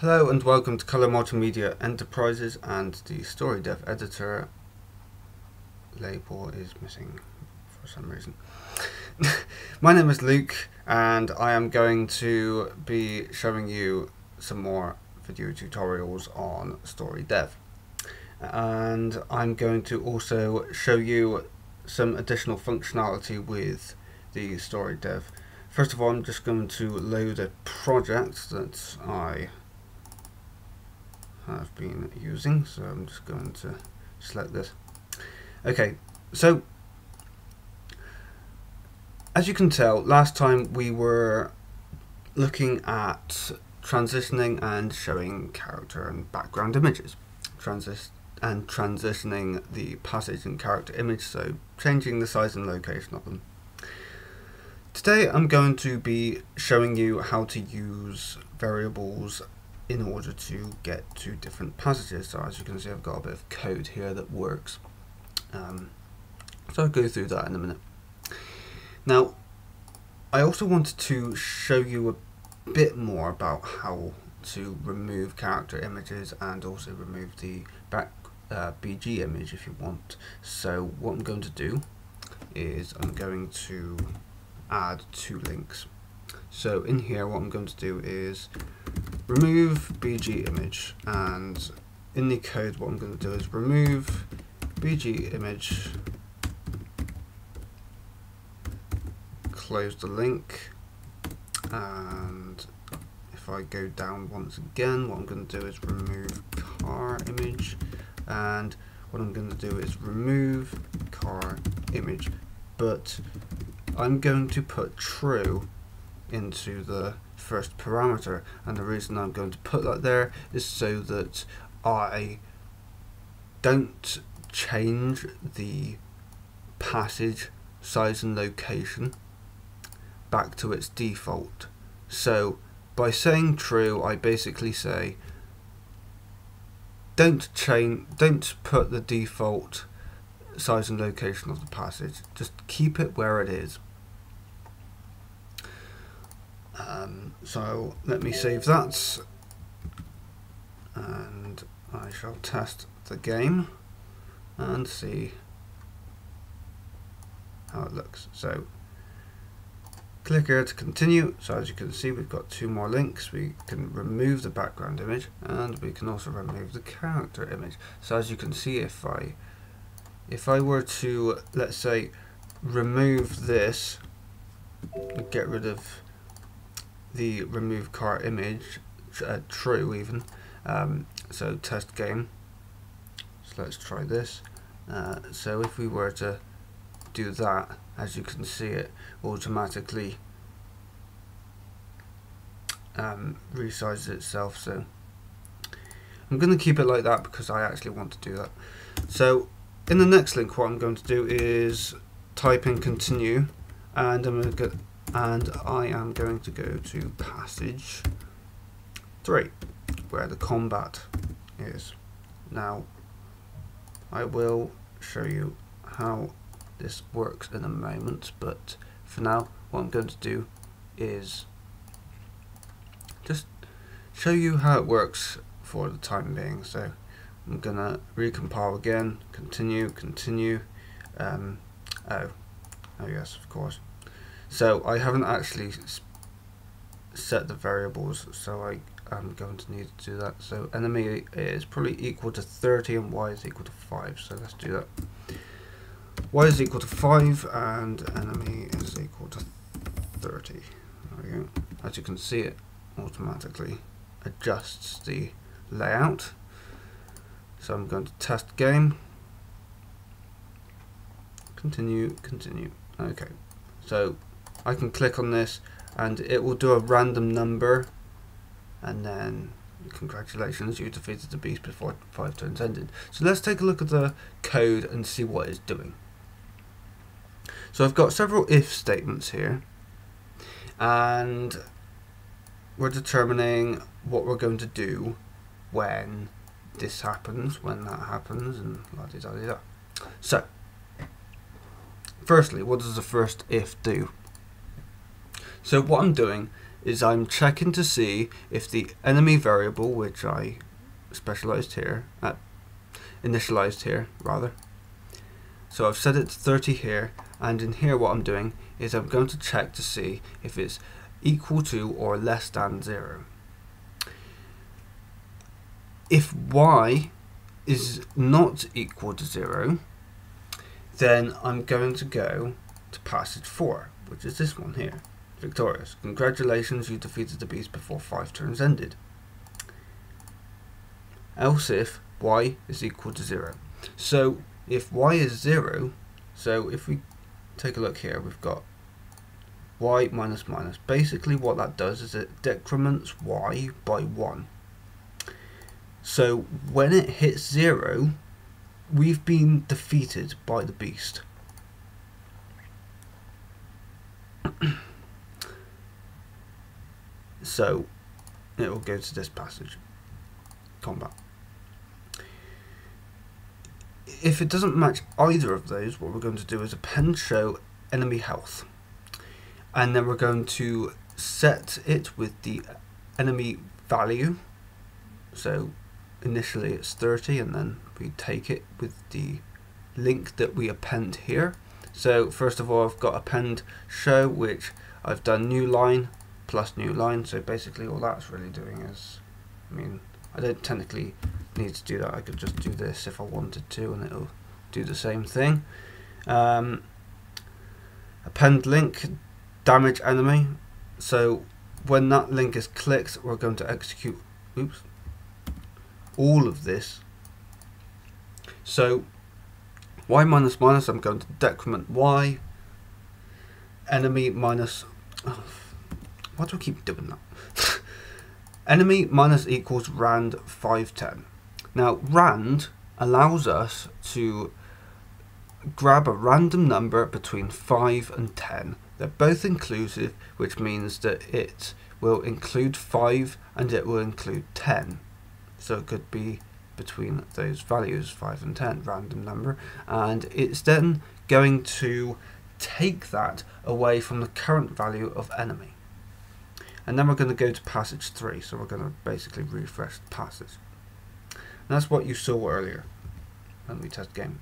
Hello and welcome to Colour Multimedia Enterprises, and the Story Dev Editor label is missing for some reason. My name is Luke, and I am going to be showing you some more video tutorials on Story Dev. And I'm going to also show you some additional functionality with the Story Dev. First of all, I'm just going to load a project that I have been using, so I'm just going to select this. Okay, so as you can tell, last time we were looking at transitioning and showing character and background images, transitioning the passage and character image, so changing the size and location of them. Today I'm going to be showing you how to use variables in order to get to different passages. So as you can see, I've got a bit of code here that works. So I'll go through that in a minute. Now, I also wanted to show you a bit more about how to remove character images and also remove the back BG image if you want. So what I'm going to do is I'm going to add two links. So in here, what I'm going to do is remove BG image, and in the code what I'm going to do is remove BG image, close the link, and if I go down once again, what I'm going to do is remove car image, and what I'm going to do is remove car image, but I'm going to put true into the first parameter, and the reason I'm going to put that there is so that I don't change the passage size and location back to its default. So by saying true, I basically say don't put the default size and location of the passage, just keep it where it is. So let me save that, and I shall test the game and see how it looks. So click here to continue. So as you can see, we've got two more links. We can remove the background image, and we can also remove the character image. So as you can see, if I were to, let's say, remove this, get rid of the remove car image, true even, so test game, so let's try this. So if we were to do that, as you can see, it automatically resizes itself, so I'm going to keep it like that because I actually want to do that. So in the next link, what I'm going to do is type in continue, and I'm going to go to passage 3, where the combat is. Now, I will show you how this works in a moment, but for now, what I'm going to do is just show you how it works for the time being. So I'm going to recompile again, continue, oh yes, of course. So I haven't actually set the variables, so I am going to need to do that. So enemy is probably equal to 30 and y is equal to 5, so let's do that. Y is equal to 5 and enemy is equal to 30. There we go. As you can see, it automatically adjusts the layout. So I'm going to test game. Continue. Okay. So I can click on this, and it will do a random number, and then congratulations, you defeated the beast before 5 turns ended. So let's take a look at the code and see what it's doing. So I've got several if statements here, and we're determining what we're going to do when this happens, when that happens, and la-di-da-di-da. So firstly, what does the first if do? So what I'm doing is I'm checking to see if the enemy variable, which I specialized here, initialized here rather. So I've set it to 30 here, and in here what I'm doing is I'm going to check to see if it's equal to or less than 0. If y is not equal to 0, then I'm going to go to passage 4, which is this one here. Victorious. Congratulations, you defeated the beast before 5 turns ended. Else if y is equal to 0. So if y is 0, so if we take a look here, we've got y minus minus. Basically what that does is it decrements y by 1. So when it hits 0, we've been defeated by the beast. So it will go to this passage, combat. If it doesn't match either of those, what we're going to do is append show enemy health, and then we're going to set it with the enemy value. So initially it's 30, and then we take it with the link that we append here. So first of all, I've got append show, which I've done new line plus new line. So basically all that's really doing is, I mean, I don't technically need to do that. I could just do this if I wanted to and it'll do the same thing. Append link, damage enemy. So when that link is clicked, we're going to execute all of this. So y minus minus, I'm going to decrement y. Enemy minus, oh, why do I keep doing that? Enemy minus equals rand 510. Now rand allows us to grab a random number between 5 and 10. They're both inclusive, which means that it will include 5 and it will include 10. So it could be between those values, 5 and 10, random number. And it's then going to take that away from the current value of enemy. And then we're going to go to passage 3, so we're going to basically refresh the passage. And that's what you saw earlier when we test game.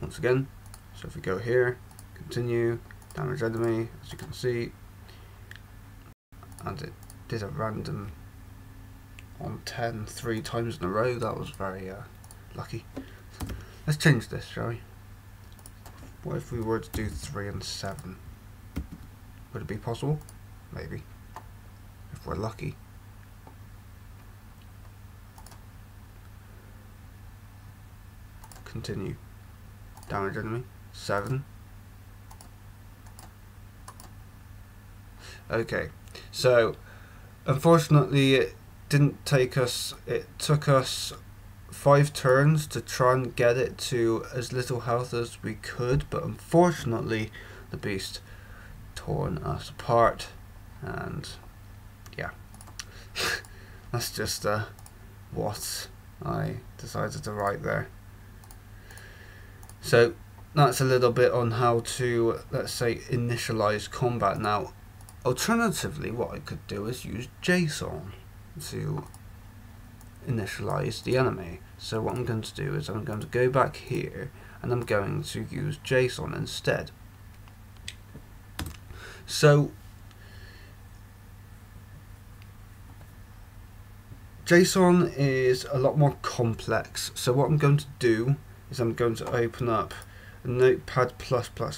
Once again, so if we go here, continue, damage enemy, as you can see, and it did a random on 10 3 times in a row. That was very lucky. Let's change this, shall we? What if we were to do 3 and 7? Would it be possible? Maybe. If we're lucky. Continue. Damage enemy. 7. Okay. So, unfortunately it didn't take us... It took us 5 turns to try and get it to as little health as we could. But unfortunately, the beast torn us apart, and yeah, that's just what I decided to write there. So that's a little bit on how to, let's say, initialize combat. Now alternatively, what I could do is use JSON to initialize the enemy. So what I'm going to do is I'm going to go back here and I'm going to use JSON instead. So JSON is a lot more complex. So what I'm going to do is I'm going to open up Notepad++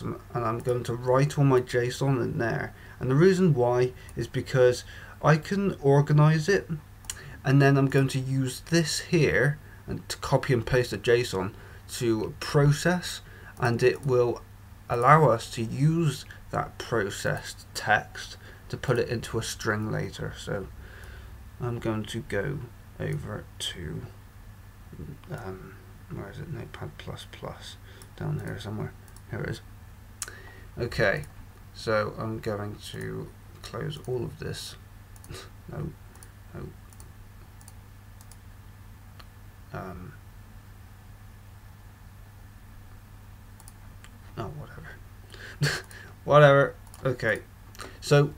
and I'm going to write all my JSON in there. And the reason why is because I can organize it, and then I'm going to use this here and to copy and paste the JSON to process, and it will allow us to use that processed text to put it into a string later. So I'm going to go over to where is it? Notepad++, down here somewhere. Here it is. Okay, so I'm going to close all of this. no. Oh, whatever. Okay, so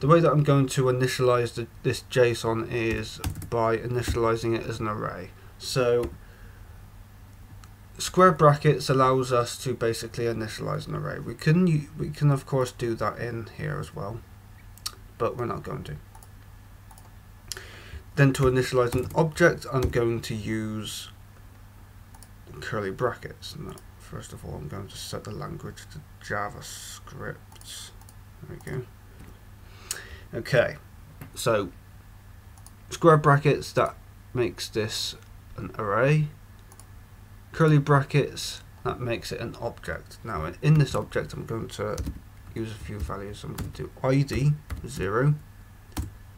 the way that I'm going to initialize this JSON is by initializing it as an array. So square brackets allows us to basically initialize an array. We can of course do that in here as well, but we're not going to. Then to initialize an object, I'm going to use curly brackets. And that, first of all, I'm going to set the language to JavaScript. There we go. Okay, so square brackets, that makes this an array. Curly brackets, that makes it an object. Now in this object, I'm going to use a few values. I'm going to do ID 0,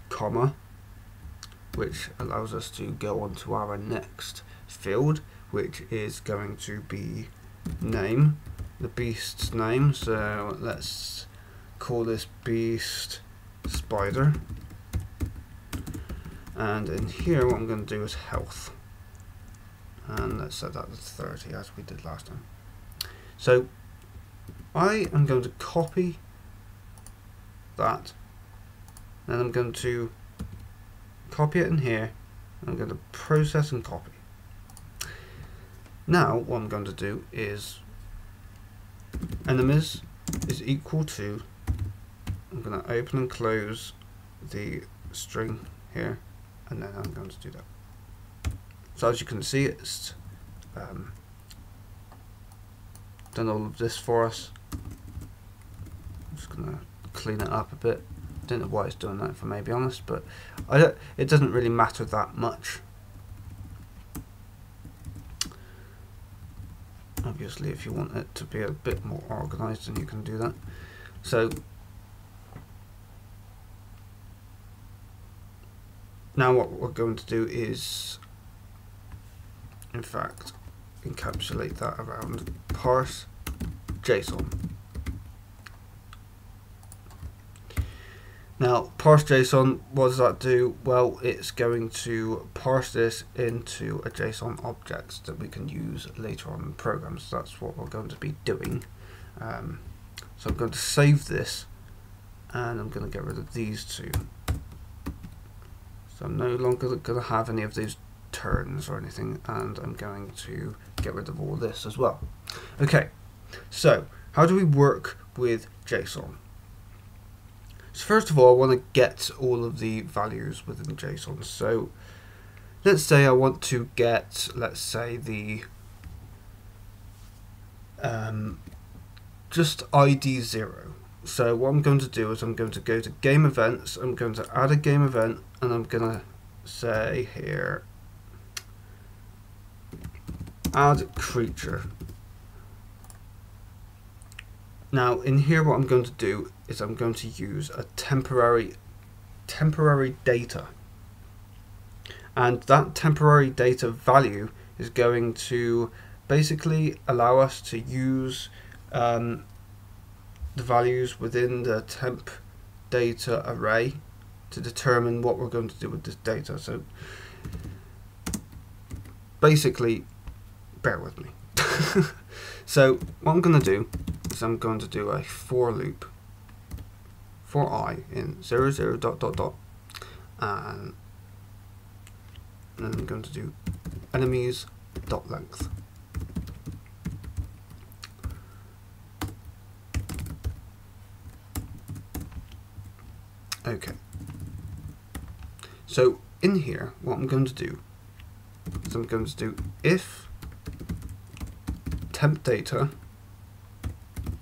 comma, which allows us to go on to our next field, which is going to be name, the beast's name. So let's call this beast spider, and in here what I'm going to do is health, and let's set that to 30 as we did last time. So I am going to copy that, and I'm going to copy it in here, and I'm going to process and copy. Now what I'm going to do is enemies is equal to, I'm going to open and close the string here, and then I'm going to do that. So as you can see, it's done all of this for us. I'm just going to clean it up a bit. I don't know why it's doing that, if I may be honest, but it doesn't really matter that much. Obviously, if you want it to be a bit more organized, then you can do that. So now what we're going to do is, in fact, encapsulate that around parse JSON. Now parse JSON, what does that do? Well, it's going to parse this into a JSON object that we can use later on in programs. That's what we're going to be doing. So I'm going to save this, and I'm going to get rid of these two. So I'm no longer going to have any of these turns or anything, and I'm going to get rid of all this as well. Okay, so how do we work with JSON? So first of all, I want to get all of the values within JSON. So let's say I want to get, let's say, the just ID 0. So what I'm going to do is I'm going to go to game events, I'm going to add a game event, and I'm going to say here, add creature. Now in here what I'm going to do is I'm going to use a temporary data, and that temporary data value is going to basically allow us to use the values within the temp data array to determine what we're going to do with this data. So basically, bear with me. So what I'm going to do is I'm going to do a for loop for I in 0, 0, dot dot dot, and then I'm going to do enemies dot length. Okay, so in here what I'm going to do is I'm going to do if temp data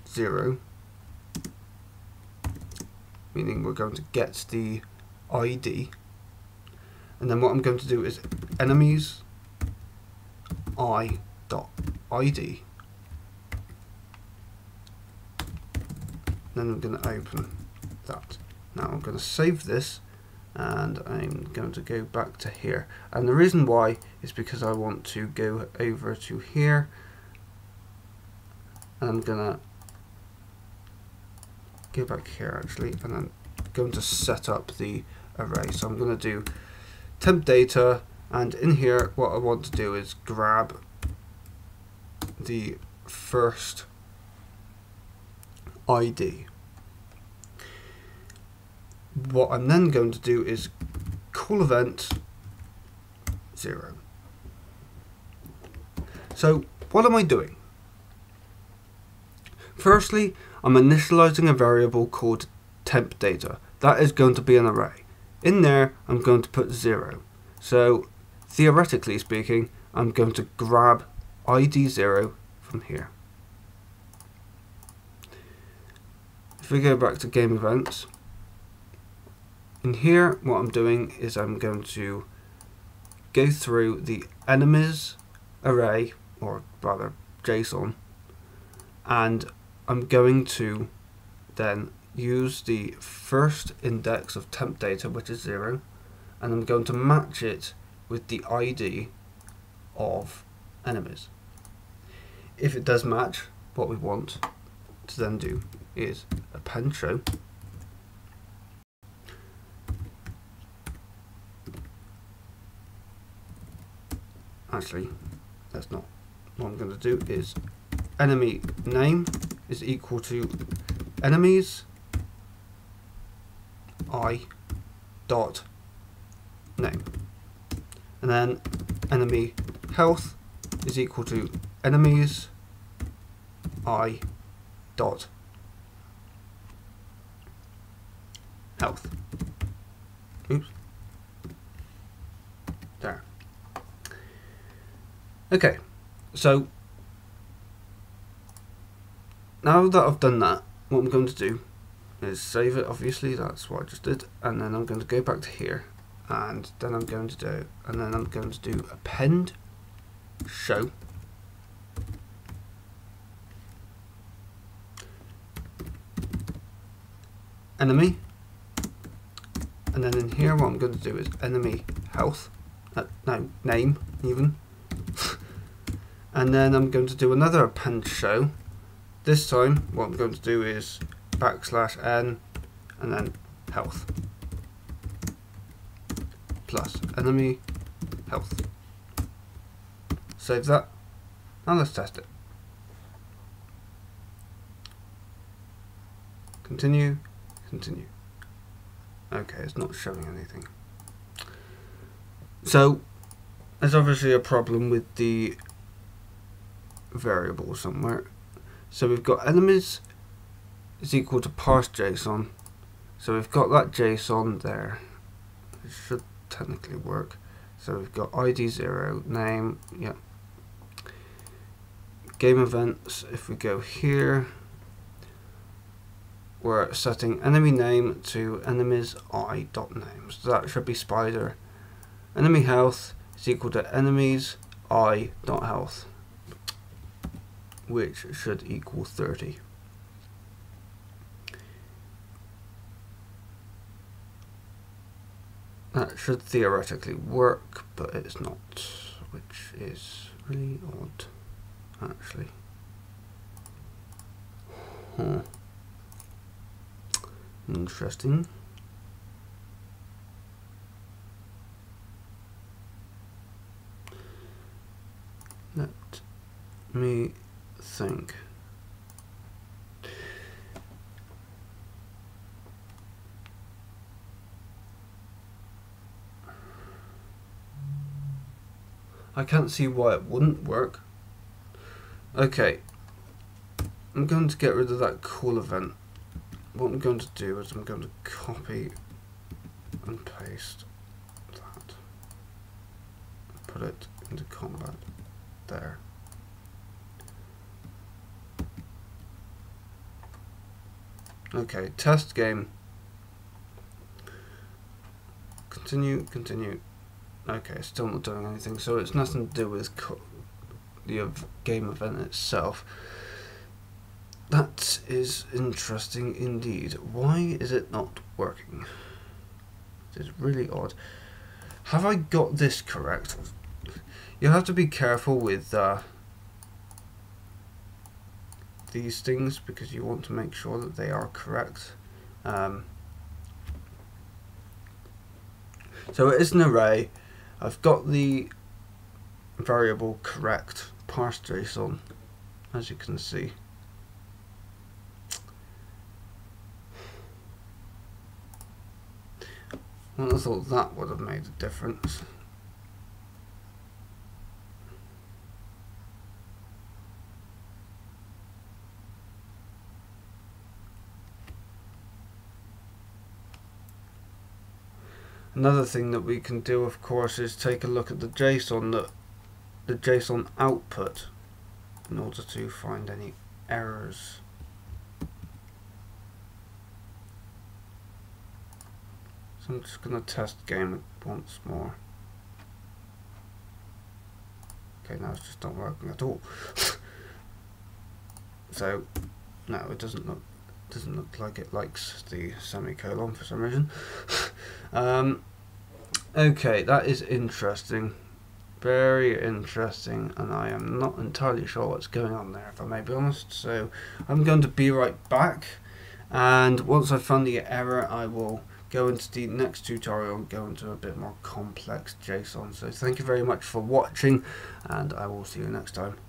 0, meaning we're going to get the ID, and then what I'm going to do is enemies I dot ID, then I'm going to open that. Now I'm going to save this, and I'm going to go back to here, and the reason why is because I want to go over to here, and I'm going to go back here actually, and I'm going to set up the array. So I'm going to do temp data, and in here what I want to do is grab the first ID. what I'm then going to do is call event 0. So what am I doing? Firstly, I'm initializing a variable called temp data. That is going to be an array. In there, I'm going to put 0. So theoretically speaking, I'm going to grab ID 0 from here. If we go back to game events, in here what I'm doing is I'm going to go through the enemies array, or rather JSON, and I'm going to then use the first index of temp data, which is 0, and I'm going to match it with the ID of enemies. If it does match, what we want to then do is append show, actually that's not what I'm going to do, is enemy name is equal to enemies I dot name, and then enemy health is equal to enemies I dot health. Oops. There. Okay, so now that I've done that, what I'm going to do is save it, obviously, that's what I just did, and then I'm going to go back to here, and then I'm going to do, append show enemy. And then in here, what I'm going to do is enemy health, no, name even. And then I'm going to do another append show. This time, what I'm going to do is \n and then health plus enemy health. Save that. Now let's test it. Continue, continue. Okay, it's not showing anything. So there's obviously a problem with the variable somewhere. So we've got enemies is equal to parse JSON. So we've got that JSON there. It should technically work. So we've got ID 0, name, yeah. Game events, if we go here, we're setting enemy name to enemies I dot name. So that should be spider. Enemy health is equal to enemies I dot health, which should equal 30. That should theoretically work, but it's not, which is really odd, actually. Huh. Interesting. Let me think. I can't see why it wouldn't work. Okay, I'm going to get rid of that call event. What I'm going to do is I'm going to copy and paste that. Put it into combat there. Okay, test game. Continue, continue. Okay, it's still not doing anything, so it's nothing to do with the game event itself. That is interesting indeed. Why is it not working? It is really odd. Have I got this correct? You have to be careful with these things because you want to make sure that they are correct. So it is an array. I've got the variable correct, parse JSON, as you can see. I would have thought that would have made a difference. Another thing that we can do, of course, is take a look at the JSON output in order to find any errors. So I'm just going to test game once more. Okay, now it's just not working at all. So no, it doesn't look like it likes the semicolon for some reason. Okay, that is interesting, very interesting, and I am not entirely sure what's going on there, if I may be honest. So I'm going to be right back, and once I find the error I will go into the next tutorial and go into a bit more complex JSON. So thank you very much for watching, and I will see you next time.